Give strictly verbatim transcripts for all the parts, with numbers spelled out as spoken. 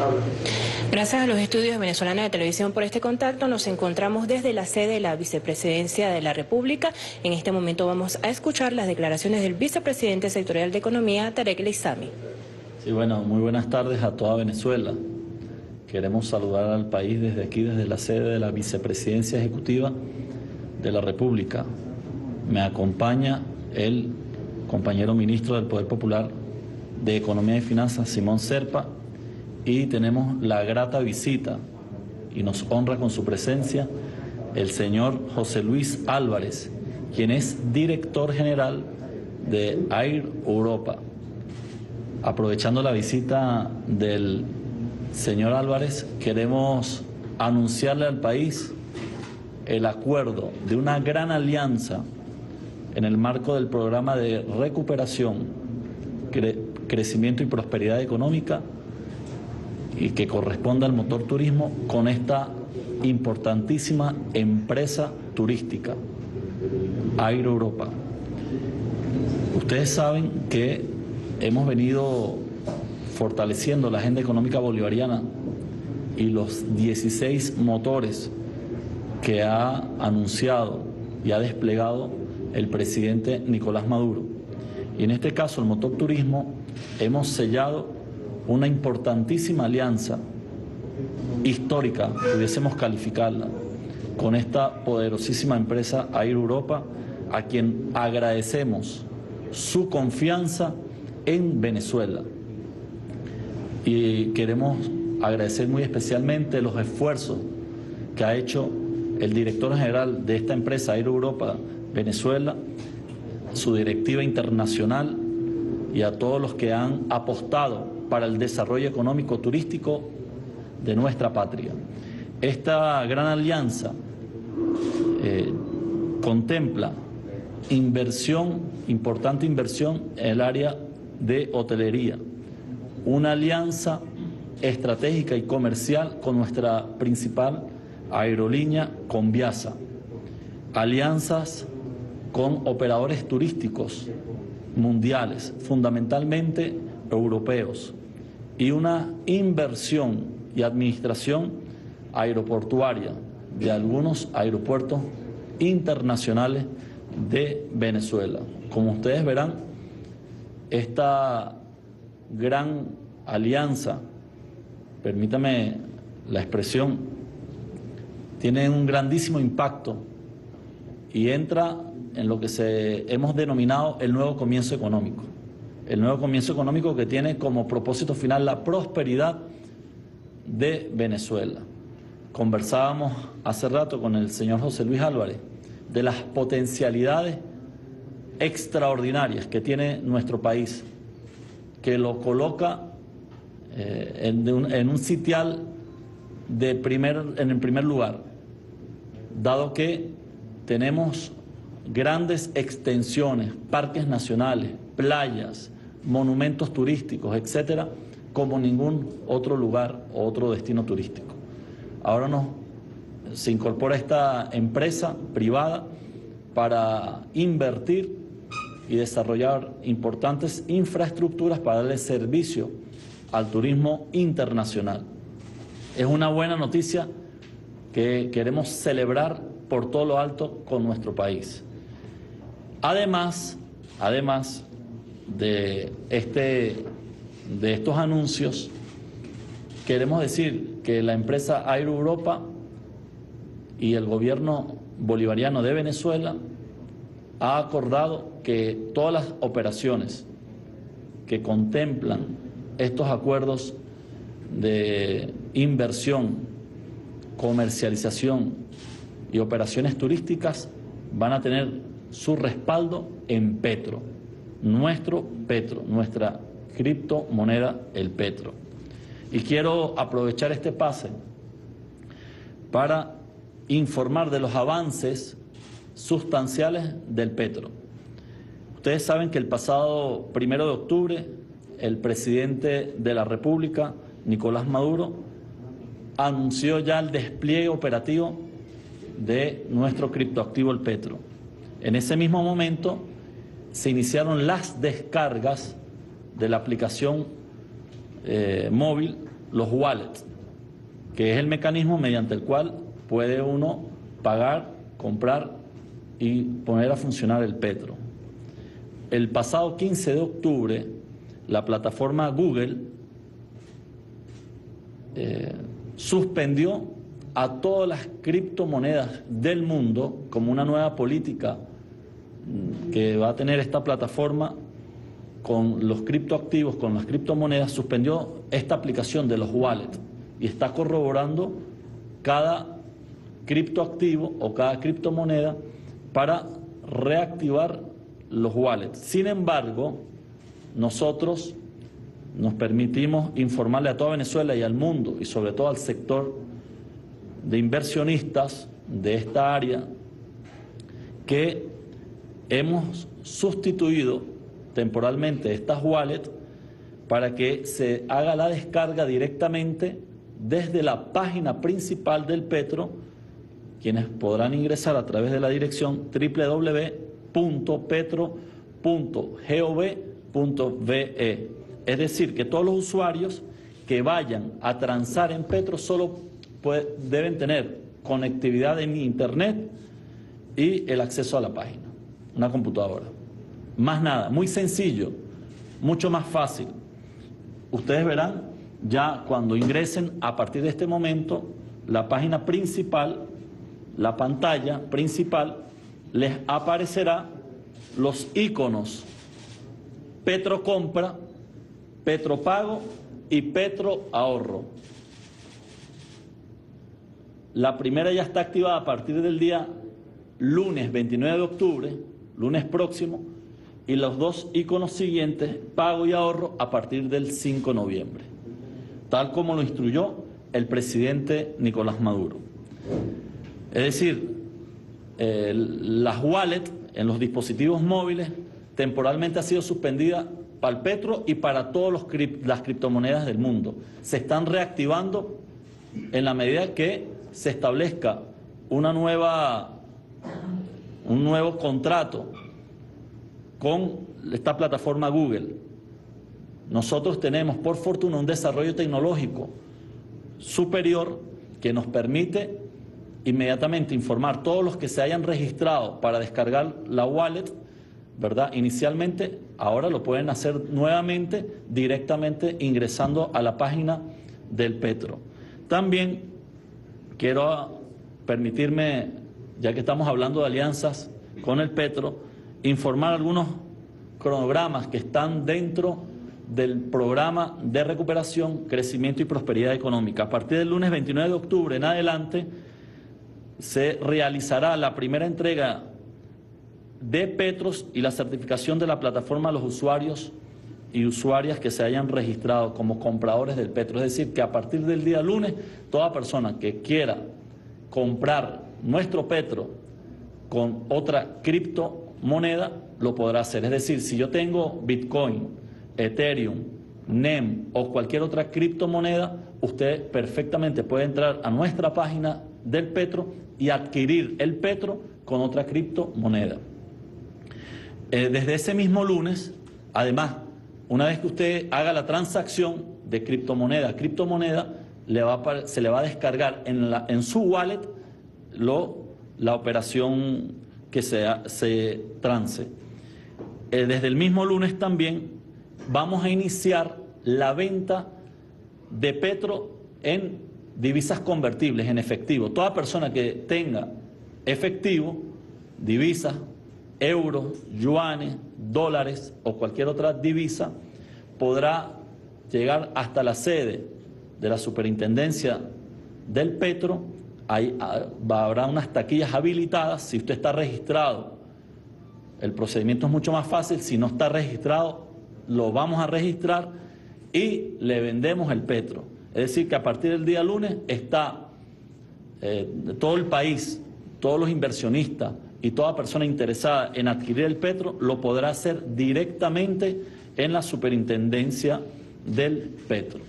Habla. Gracias a los estudios venezolanos de televisión por este contacto. Nos encontramos desde la sede de la Vicepresidencia de la República. En este momento vamos a escuchar las declaraciones del Vicepresidente Sectorial de Economía, Tareck El Aissami. Sí, bueno, muy buenas tardes a toda Venezuela. Queremos saludar al país desde aquí, desde la sede de la Vicepresidencia Ejecutiva de la República. Me acompaña el compañero ministro del Poder Popular de Economía y Finanzas, Simón Serpa, y tenemos la grata visita, y nos honra con su presencia, el señor José Luis Álvarez, quien es director general de Air Europa. Aprovechando la visita del señor Álvarez, queremos anunciarle al país el acuerdo de una gran alianza en el marco del programa de recuperación, cre- crecimiento y prosperidad económica, y que corresponde al motor turismo con esta importantísima empresa turística, Air Europa. Ustedes saben que hemos venido fortaleciendo la agenda económica bolivariana y los dieciséis motores que ha anunciado y ha desplegado el presidente Nicolás Maduro. Y en este caso, el motor turismo, hemos sellado una importantísima alianza histórica, pudiésemos calificarla, con esta poderosísima empresa Air Europa, a quien agradecemos su confianza en Venezuela. Y queremos agradecer muy especialmente los esfuerzos que ha hecho el director general de esta empresa Air Europa Venezuela, su directiva internacional, y a todos los que han apostado para el desarrollo económico turístico de nuestra patria. Esta gran alianza eh, contempla inversión, importante inversión en el área de hotelería, una alianza estratégica y comercial con nuestra principal aerolínea Conviasa, alianzas con operadores turísticos mundiales, fundamentalmente europeos, y una inversión y administración aeroportuaria de algunos aeropuertos internacionales de Venezuela. Como ustedes verán, esta gran alianza, permítame la expresión, tiene un grandísimo impacto y entra en lo que se hemos denominado el nuevo comienzo económico. El nuevo comienzo económico que tiene como propósito final la prosperidad de Venezuela. Conversábamos hace rato con el señor José Luis Álvarez de las potencialidades extraordinarias que tiene nuestro país, que lo coloca eh, en, un, en un sitial de primer, en el primer lugar, dado que tenemos grandes extensiones, parques nacionales, playas, monumentos turísticos, etcétera, como ningún otro lugar o otro destino turístico. Ahora nos, se incorpora esta empresa privada para invertir y desarrollar importantes infraestructuras para darle servicio al turismo internacional. Es una buena noticia que queremos celebrar por todo lo alto con nuestro país. Además, además de este, de estos anuncios, queremos decir que la empresa Air Europa y el gobierno bolivariano de Venezuela ha acordado que todas las operaciones que contemplan estos acuerdos de inversión, comercialización y operaciones turísticas van a tener su respaldo en Petro, nuestro Petro, nuestra criptomoneda, el Petro. Y quiero aprovechar este pase para informar de los avances sustanciales del Petro. Ustedes saben que el pasado primero de octubre, el presidente de la República, Nicolás Maduro, anunció ya el despliegue operativo de nuestro criptoactivo el Petro. En ese mismo momento se iniciaron las descargas de la aplicación eh, móvil los wallets, que es el mecanismo mediante el cual puede uno pagar, comprar y poner a funcionar el Petro. El pasado quince de octubre, la plataforma Google eh, suspendió a todas las criptomonedas del mundo como una nueva política que va a tener esta plataforma con los criptoactivos, con las criptomonedas. Suspendió esta aplicación de los wallets y está corroborando cada criptoactivo o cada criptomoneda para reactivar los wallets. Sin embargo, nosotros nos permitimos informarle a toda Venezuela y al mundo, y sobre todo al sector de inversionistas de esta área, que hemos sustituido temporalmente estas wallets para que se haga la descarga directamente desde la página principal del Petro, quienes podrán ingresar a través de la dirección doble u doble u doble u punto petro punto gov punto ve. Es decir, que todos los usuarios que vayan a transar en Petro solo puede, deben tener conectividad en internet y el acceso a la página, una computadora. Más nada, muy sencillo, mucho más fácil. Ustedes verán ya cuando ingresen a partir de este momento la página principal, la pantalla principal, les aparecerá los iconos Petro Compra, Petro Pago y Petro Ahorro. La primera ya está activada a partir del día lunes veintinueve de octubre, lunes próximo, y los dos iconos siguientes, Pago y Ahorro, a partir del cinco de noviembre, tal como lo instruyó el presidente Nicolás Maduro. Es decir, eh, las wallets en los dispositivos móviles temporalmente ha sido suspendida para el Petro y para todas cri las criptomonedas del mundo. Se están reactivando en la medida que se establezca una nueva, un nuevo contrato con esta plataforma Google. Nosotros tenemos, por fortuna, un desarrollo tecnológico superior que nos permite inmediatamente informar todos los que se hayan registrado para descargar la wallet, ¿verdad? Inicialmente, ahora lo pueden hacer nuevamente directamente ingresando a la página del Petro. También quiero permitirme, ya que estamos hablando de alianzas con el Petro, informar algunos cronogramas que están dentro del programa de recuperación, crecimiento y prosperidad económica. A partir del lunes veintinueve de octubre en adelante se realizará la primera entrega de Petros y la certificación de la plataforma a los usuarios y usuarias que se hayan registrado como compradores del Petro. Es decir, que a partir del día lunes, toda persona que quiera comprar nuestro Petro con otra criptomoneda lo podrá hacer. Es decir, si yo tengo Bitcoin, Ethereum, N E M o cualquier otra criptomoneda, usted perfectamente puede entrar a nuestra página del Petro y adquirir el Petro con otra criptomoneda. Eh, desde ese mismo lunes, además, una vez que usted haga la transacción de criptomoneda a criptomoneda, le va a, se le va a descargar en, la, en su wallet lo, la operación que se, se trance. Eh, desde el mismo lunes también vamos a iniciar la venta de Petro en divisas convertibles, en efectivo. Toda persona que tenga efectivo, divisas, euros, yuanes, dólares o cualquier otra divisa, podrá llegar hasta la sede de la superintendencia del Petro. Ahí habrá unas taquillas habilitadas. Si usted está registrado, el procedimiento es mucho más fácil. Si no está registrado, lo vamos a registrar y le vendemos el Petro. Es decir, que a partir del día lunes está eh, todo el país, todos los inversionistas y toda persona interesada en adquirir el Petro lo podrá hacer directamente en la superintendencia del Petro,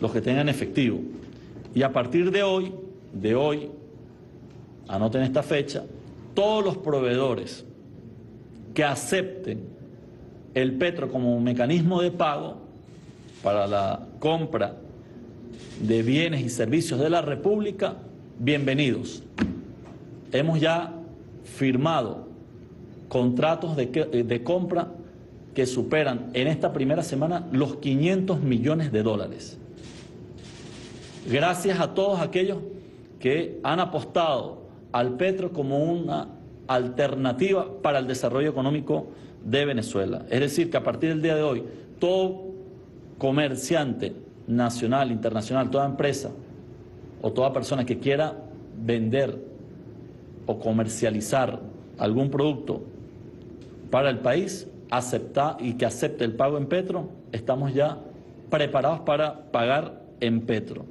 los que tengan efectivo. Y a partir de hoy, de hoy, anoten esta fecha, todos los proveedores que acepten el Petro como un mecanismo de pago para la compra de bienes y servicios de la República, bienvenidos. Hemos ya firmado contratos de, de compra que superan en esta primera semana los quinientos millones de dólares. Gracias a todos aquellos que han apostado al Petro como una alternativa para el desarrollo económico de Venezuela. Es decir, que a partir del día de hoy, todo comerciante nacional, internacional, toda empresa o toda persona que quiera vender o comercializar algún producto para el país acepta, y que acepte el pago en Petro, estamos ya preparados para pagar en Petro.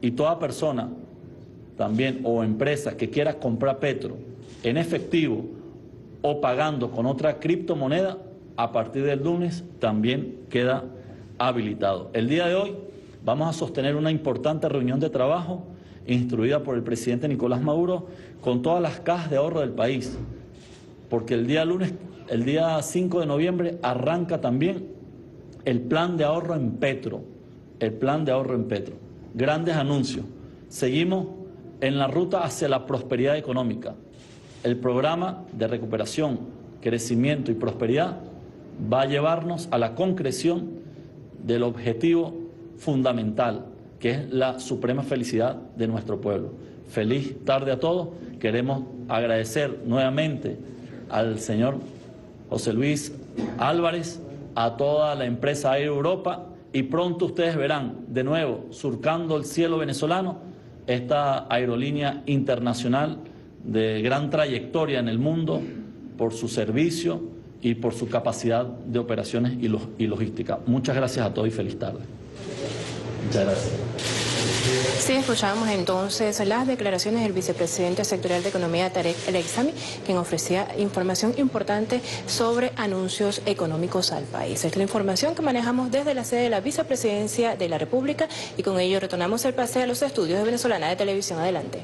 Y toda persona también o empresa que quiera comprar Petro en efectivo o pagando con otra criptomoneda, a partir del lunes también queda habilitado. El día de hoy vamos a sostener una importante reunión de trabajo instruida por el presidente Nicolás Maduro con todas las cajas de ahorro del país, porque el día lunes, el día cinco de noviembre, arranca también el plan de ahorro en Petro, el plan de ahorro en Petro. Grandes anuncios. Seguimos en la ruta hacia la prosperidad económica. El programa de recuperación, crecimiento y prosperidad va a llevarnos a la concreción del objetivo fundamental, que es la suprema felicidad de nuestro pueblo. Feliz tarde a todos. Queremos agradecer nuevamente al señor José Luis Álvarez, a toda la empresa Air Europa, y pronto ustedes verán de nuevo surcando el cielo venezolano esta aerolínea internacional de gran trayectoria en el mundo por su servicio y por su capacidad de operaciones y, log y logística. Muchas gracias a todos y feliz tarde. Muchas gracias. Sí, escuchábamos entonces las declaraciones del vicepresidente sectorial de Economía, Tareck El Aissami, quien ofrecía información importante sobre anuncios económicos al país. Es la información que manejamos desde la sede de la Vicepresidencia de la República, y con ello retornamos el pase a los estudios de Venezolana de Televisión. Adelante.